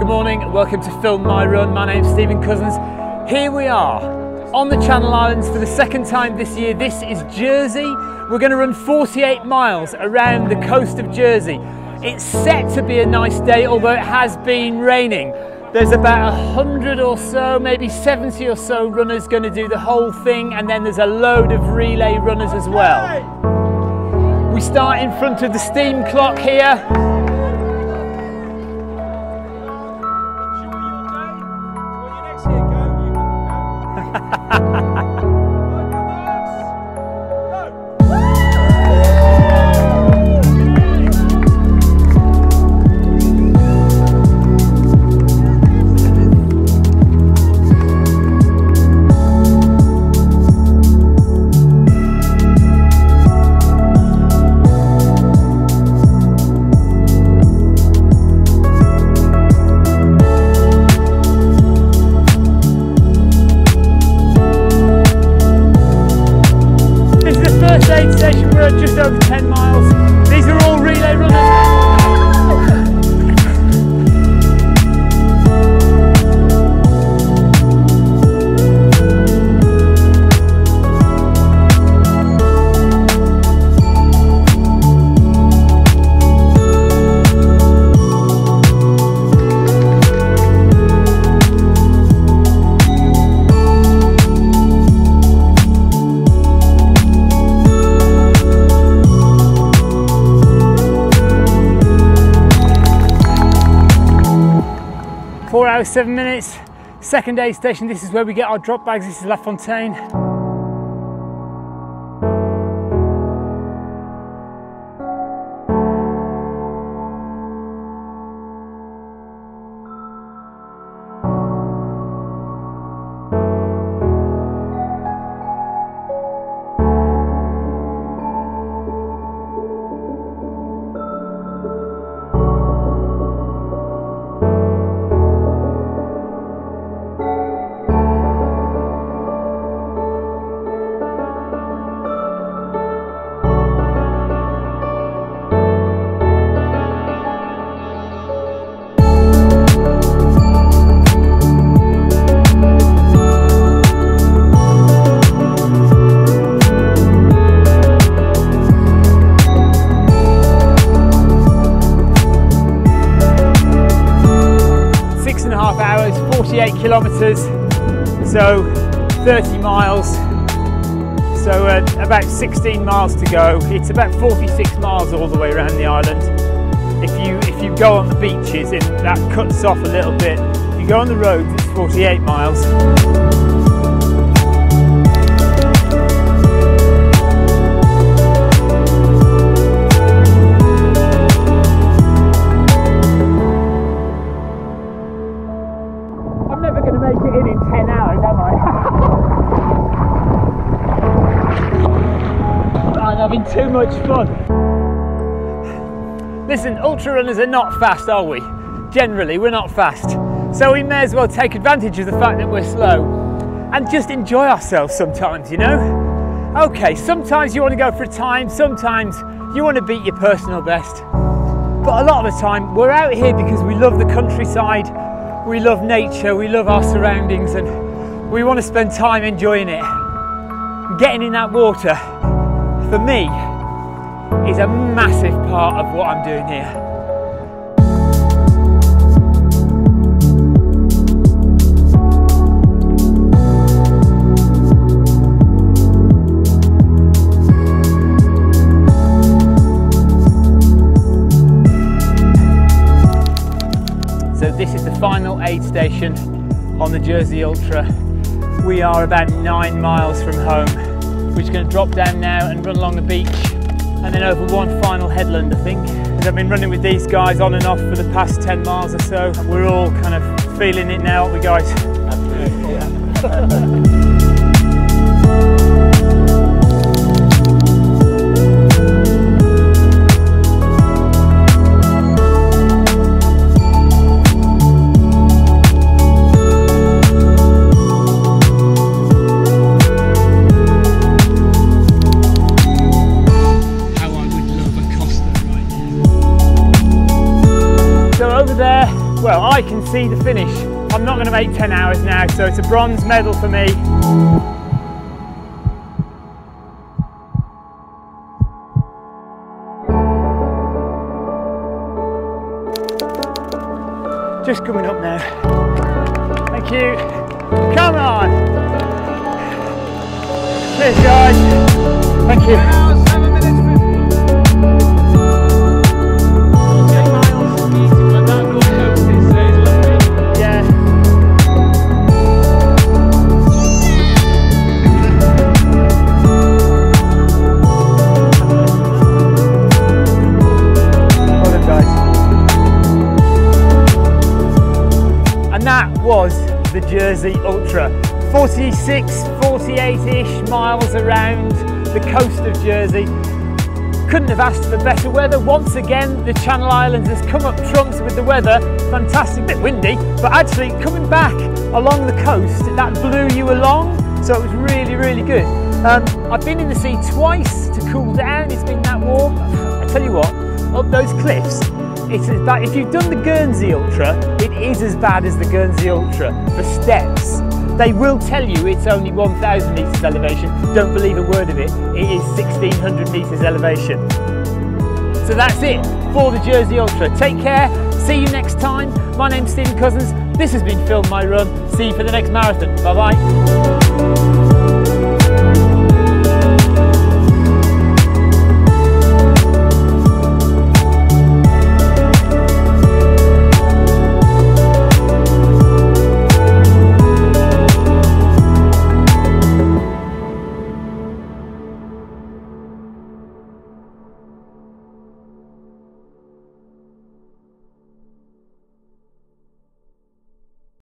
Good morning and welcome to Film My Run. My name's Stephen Cousins. Here we are on the Channel Islands for the second time this year. This is Jersey. We're going to run 48 miles around the coast of Jersey. It's set to be a nice day, although it has been raining. There's about 100 or so, maybe 70 or so runners going to do the whole thing, and then there's a load of relay runners as well. We start in front of the steam clock here. Hours, 7 minutes, second aid station. This is where we get our drop bags. This is La Fontaine. Kilometers, so 30 miles, so about 16 miles to go. It's about 46 miles all the way around the island. If you go on the beaches, that cuts off a little bit. If you go on the road, it's 48 miles. Having too much fun. Listen, ultra runners are not fast, are we? Generally, we're not fast. So we may as well take advantage of the fact that we're slow and just enjoy ourselves sometimes, you know? Okay, sometimes you want to go for a time, sometimes you want to beat your personal best. But a lot of the time, we're out here because we love the countryside, we love nature, we love our surroundings, and we want to spend time enjoying it. Getting in that water, for me, is a massive part of what I'm doing here. So this is the final aid station on the Jersey Ultra. We are about 9 miles from home. We're just going to drop down now and run along the beach and then over one final headland, I think. Because I've been running with these guys on and off for the past 10 miles or so. We're all kind of feeling it now, aren't we, guys? Absolutely, yeah. Over there well, I can see the finish. I'm not going to make 10 hours now, so it's a bronze medal for me. Just coming up now. Thank you. Come on. Cheers, guys. Thank you. Well done, guys. And that was the Jersey Ultra. 46, 48-ish miles around the coast of Jersey. Couldn't have asked for better weather. Once again, the Channel Islands has come up trumps with the weather. Fantastic, bit windy, but actually coming back along the coast, that blew you along. So it was really, really good. I've been in the sea twice to cool down. It's been that warm. I tell you what, up those cliffs, it's like if you've done the Guernsey Ultra, it is as bad as the Guernsey Ultra for steps. They will tell you it's only 1,000 metres elevation. Don't believe a word of it. It is 1,600 metres elevation. So that's it for the Jersey Ultra. Take care. See you next time. My name's Stephen Cousins. This has been Film My Run. See you for the next marathon. Bye-bye.